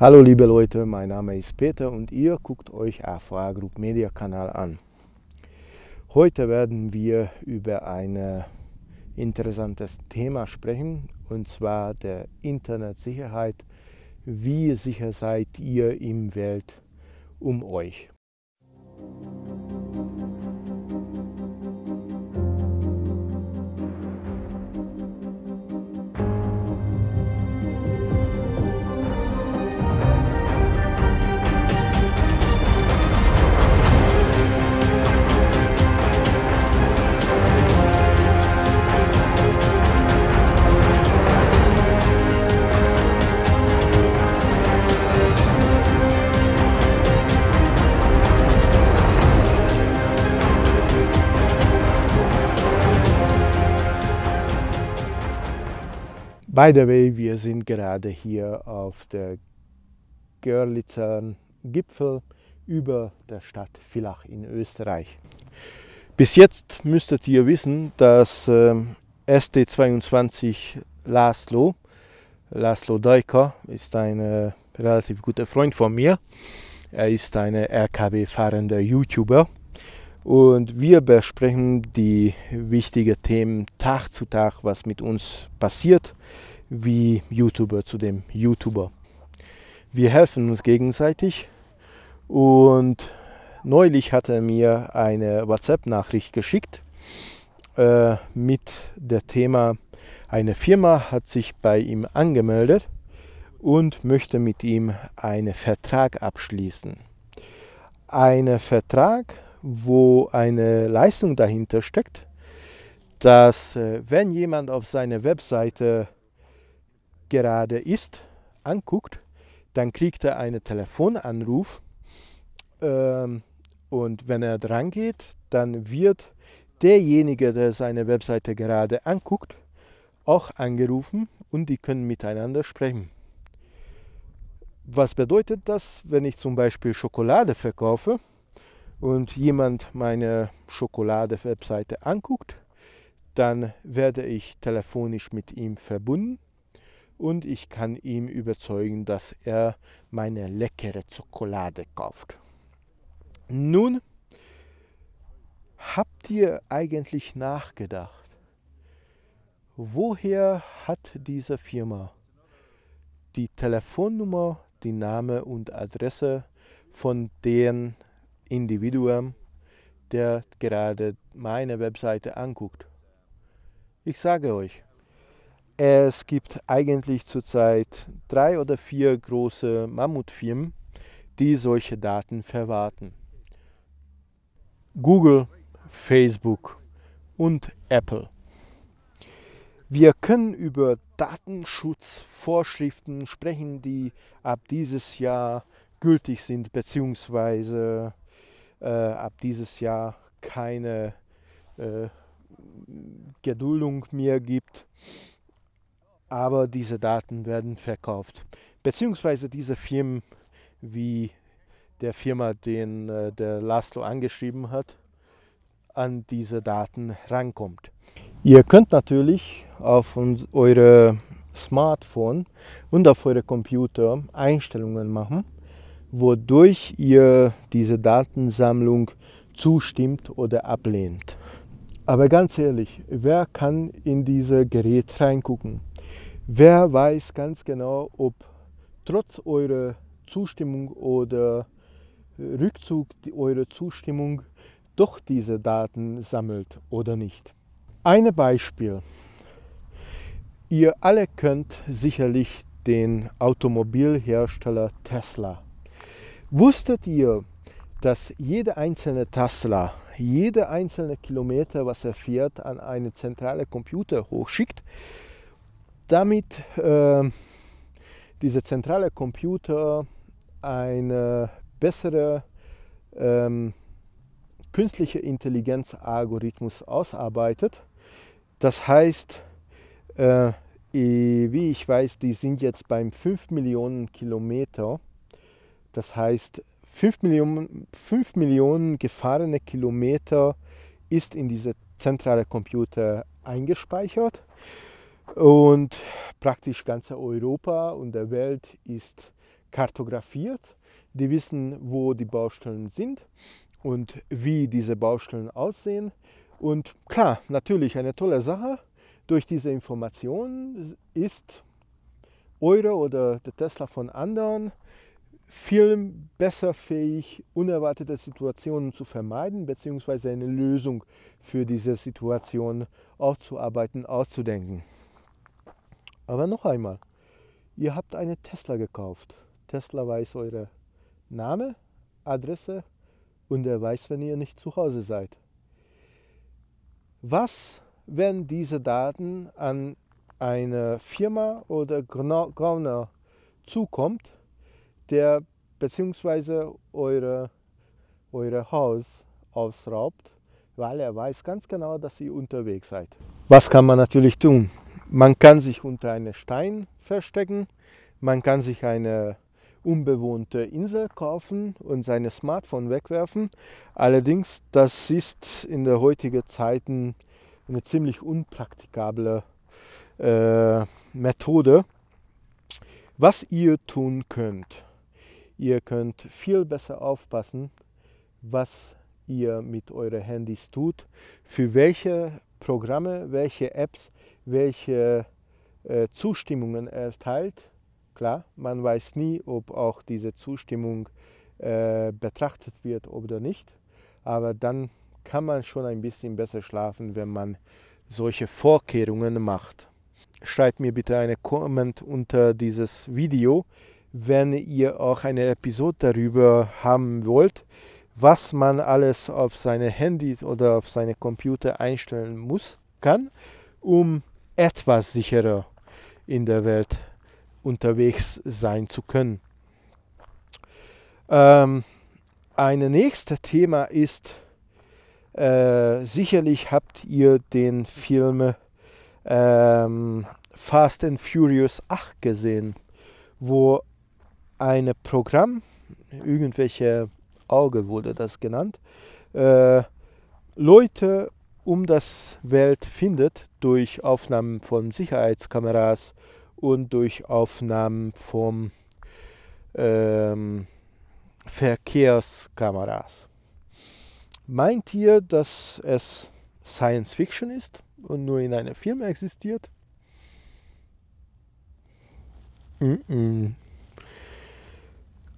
Hallo liebe Leute, mein Name ist Peter und ihr guckt euch AVA Group Media Kanal an. Heute werden wir über ein interessantes Thema sprechen, und zwar der Internetsicherheit. Wie sicher seid ihr im Welt um euch? By the way, wir sind gerade hier auf der Görlitzer Gipfel über der Stadt Villach in Österreich. Bis jetzt müsstet ihr wissen, dass ST22 Laszlo Deuker ist ein relativ guter Freund von mir. Er ist ein RKW-fahrender YouTuber und wir besprechen die wichtigen Themen Tag zu Tag, was mit uns passiert, wie YouTuber zu dem YouTuber. Wir helfen uns gegenseitig und neulich hat er mir eine WhatsApp-Nachricht geschickt mit dem Thema, eine Firma hat sich bei ihm angemeldet und möchte mit ihm einen Vertrag abschließen. Einen Vertrag, wo eine Leistung dahinter steckt, dass wenn jemand auf seine Webseite gerade ist, anguckt, dann kriegt er einen Telefonanruf und wenn er dran geht, dann wird derjenige, der seine Webseite gerade anguckt, auch angerufen und die können miteinander sprechen. Was bedeutet das, wenn ich zum Beispiel Schokolade verkaufe und jemand meine Schokolade-Webseite anguckt, dann werde ich telefonisch mit ihm verbunden und ich kann ihn überzeugen, dass er meine leckere Schokolade kauft. Nun, habt ihr eigentlich nachgedacht, woher hat diese Firma die Telefonnummer, die Name und Adresse von deren Individuum, der gerade meine Webseite anguckt? Ich sage euch, es gibt eigentlich zurzeit 3 oder 4 große Mammutfirmen, die solche Daten verwahren. Google, Facebook und Apple. Wir können über Datenschutzvorschriften sprechen, die ab dieses Jahr gültig sind, beziehungsweise ab dieses Jahr keine Geduldung mehr gibt, aber diese Daten werden verkauft, beziehungsweise diese Firmen, wie der Firma, den der Laszlo angeschrieben hat, an diese Daten rankommt. Ihr könnt natürlich auf eure Smartphone und auf eure Computer Einstellungen machen, wodurch ihr diese Datensammlung zustimmt oder ablehnt. Aber ganz ehrlich, wer kann in dieses Gerät reingucken? Wer weiß ganz genau, ob trotz eurer Zustimmung oder Rückzug eurer Zustimmung doch diese Daten sammelt oder nicht? Ein Beispiel. Ihr alle könnt sicherlich den Automobilhersteller Tesla. Wusstet ihr, dass jede einzelne Tesla, jede einzelne Kilometer, was er fährt, an einen zentralen Computer hochschickt, damit dieser zentrale Computer eine bessere künstliche Intelligenz-Algorithmus ausarbeitet? Das heißt, wie ich weiß, die sind jetzt beim 5 Millionen Kilometer. Das heißt, 5 Millionen gefahrene Kilometer ist in diese zentrale Computer eingespeichert und praktisch ganz Europa und der Welt ist kartografiert. Die wissen, wo die Baustellen sind und wie diese Baustellen aussehen. Und klar, natürlich eine tolle Sache. Durch diese Informationen ist eure oder der Tesla von anderen viel besser fähig, unerwartete Situationen zu vermeiden bzw. eine Lösung für diese Situation aufzuarbeiten, auszudenken. Aber noch einmal, ihr habt eine Tesla gekauft. Tesla weiß eure Name, Adresse und er weiß, wenn ihr nicht zu Hause seid. Was, wenn diese Daten an eine Firma oder Gründer zukommt, der beziehungsweise eure Haus ausraubt, weil er weiß ganz genau, dass ihr unterwegs seid? Was kann man natürlich tun? Man kann sich unter einen Stein verstecken, man kann sich eine unbewohnte Insel kaufen und sein Smartphone wegwerfen. Allerdings, das ist in der heutigen Zeit eine ziemlich unpraktikable Methode. Was ihr tun könnt: Ihr könnt viel besser aufpassen, was ihr mit euren Handys tut, für welche Programme, welche Apps, welche Zustimmungen erteilt. Klar, man weiß nie, ob auch diese Zustimmung betrachtet wird oder nicht. Aber dann kann man schon ein bisschen besser schlafen, wenn man solche Vorkehrungen macht. Schreibt mir bitte einen Comment unter dieses Video, wenn ihr auch eine Episode darüber haben wollt, was man alles auf seine Handys oder auf seine Computer einstellen kann, um etwas sicherer in der Welt zu sein, unterwegs sein zu können. Ein nächstes Thema ist, sicherlich habt ihr den Film Fast and Furious 8 gesehen, wo ein Programm, irgendwelche Auge wurde das genannt, Leute um das Welt findet durch Aufnahmen von Sicherheitskameras und durch Aufnahmen von Verkehrskameras. Meint ihr, dass es Science Fiction ist und nur in einem Film existiert?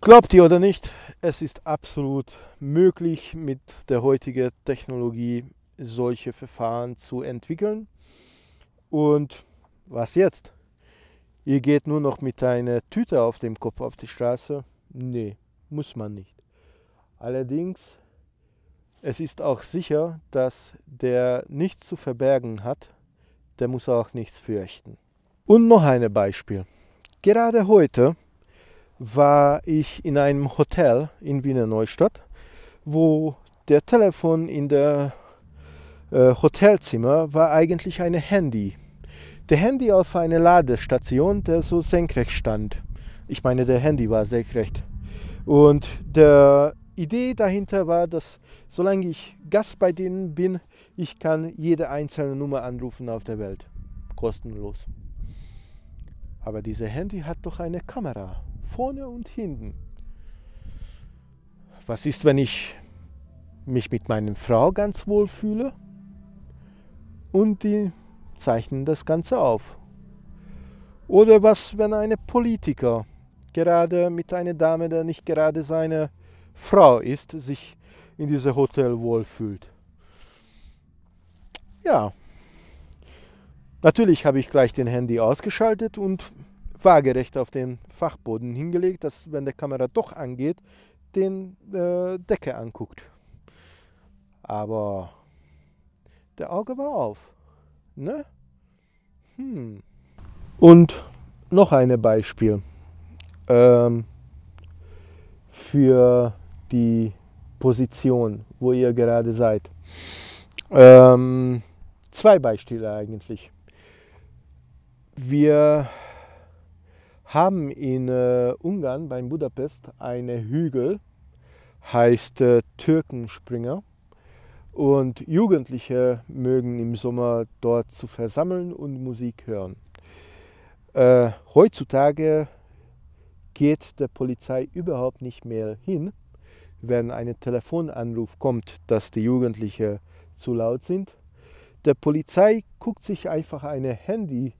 Glaubt ihr oder nicht, es ist absolut möglich, mit der heutigen Technologie solche Verfahren zu entwickeln. Und was jetzt? Ihr geht nur noch mit einer Tüte auf dem Kopf auf die Straße? Nee, muss man nicht. Allerdings, es ist auch sicher, dass der nichts zu verbergen hat, der muss auch nichts fürchten. Und noch ein Beispiel. Gerade heute war ich in einem Hotel in Wiener Neustadt, wo der Telefon in der Hotelzimmer war eigentlich ein Handy. Der Handy auf einer Ladestation, der so senkrecht stand. Ich meine, der Handy war senkrecht. Und die Idee dahinter war, dass solange ich Gast bei denen bin, ich kann jede einzelne Nummer anrufen auf der Welt. Kostenlos. Aber dieses Handy hat doch eine Kamera. Vorne und hinten. Was ist, wenn ich mich mit meiner Frau ganz wohl fühle? Und die zeichnen das Ganze auf. Oder was, wenn ein Politiker gerade mit einer Dame, der nicht gerade seine Frau ist, sich in diesem Hotel wohlfühlt? Ja, natürlich habe ich gleich den Handy ausgeschaltet und waagerecht auf den Fachboden hingelegt, dass, wenn der Kamera doch angeht, den Decke anguckt. Aber der Auge war auf. Ne? Und noch ein Beispiel für die Position, wo ihr gerade seid. Zwei Beispiele eigentlich. Wir haben in Ungarn bei Budapest einen Hügel, heißt Türkenspringer. Und Jugendliche mögen im Sommer dort zu versammeln und Musik hören. Heutzutage geht der Polizei überhaupt nicht mehr hin, wenn ein Telefonanruf kommt, dass die Jugendlichen zu laut sind. Der Polizei guckt sich einfach ein Handy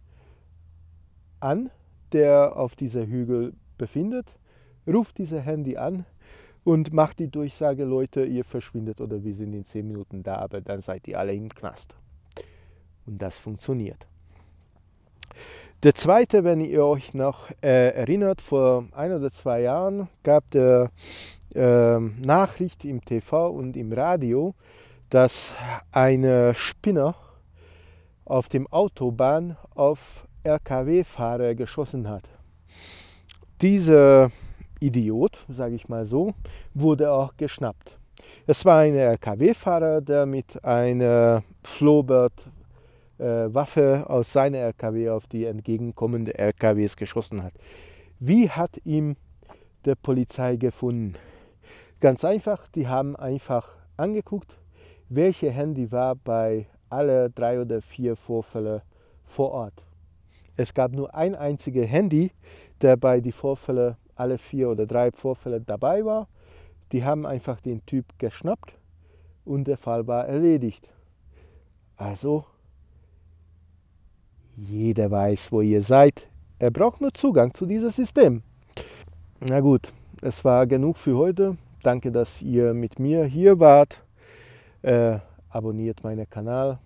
an, der auf dieser Hügel befindet, ruft dieses Handy an und macht die Durchsage, Leute, ihr verschwindet oder wir sind in 10 Minuten da, aber dann seid ihr alle im Knast. Und das funktioniert. Der zweite, wenn ihr euch noch erinnert, vor 1 oder 2 Jahren gab es Nachricht im TV und im Radio, dass ein Spinner auf dem Autobahn auf LKW-Fahrer geschossen hat. Dieser Idiot, sage ich mal so, wurde auch geschnappt. Es war ein LKW-Fahrer, der mit einer Flohbart-Waffe aus seiner LKW auf die entgegenkommenden LKWs geschossen hat. Wie hat ihn der Polizei gefunden? Ganz einfach, die haben einfach angeguckt, welches Handy war bei alle 3 oder 4 Vorfällen vor Ort. Es gab nur ein einziges Handy, der bei den Vorfällen, alle 4 oder 3 Vorfälle dabei war. Die haben einfach den Typ geschnappt und der Fall war erledigt. Also, jeder weiß, wo ihr seid. Er braucht nur Zugang zu diesem System. Na gut, es war genug für heute. Danke, dass ihr mit mir hier wart. Abonniert meinen Kanal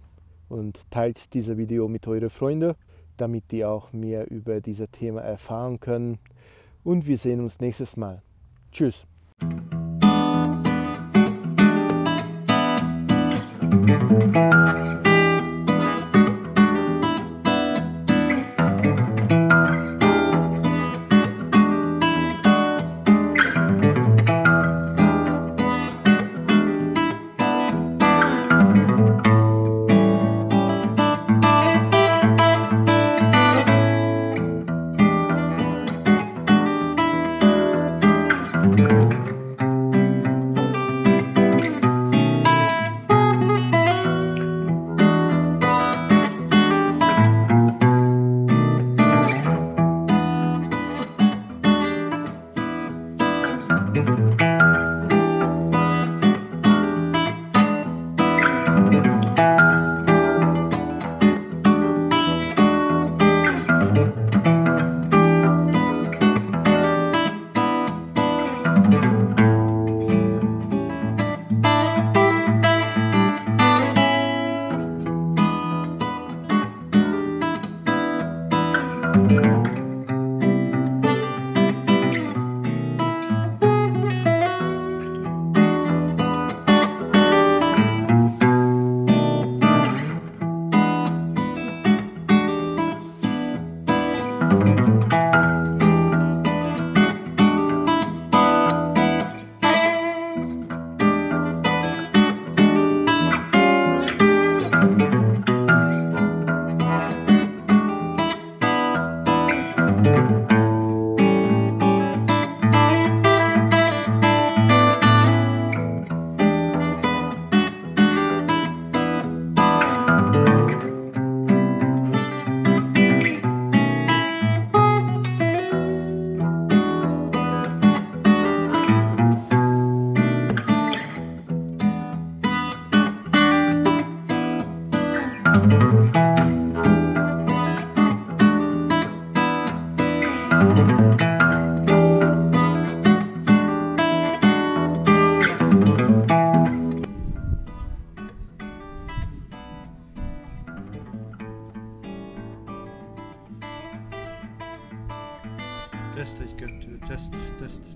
und teilt dieses Video mit euren Freunden, damit die auch mehr über dieses Thema erfahren können. Und wir sehen uns nächstes Mal. Tschüss.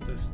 Test.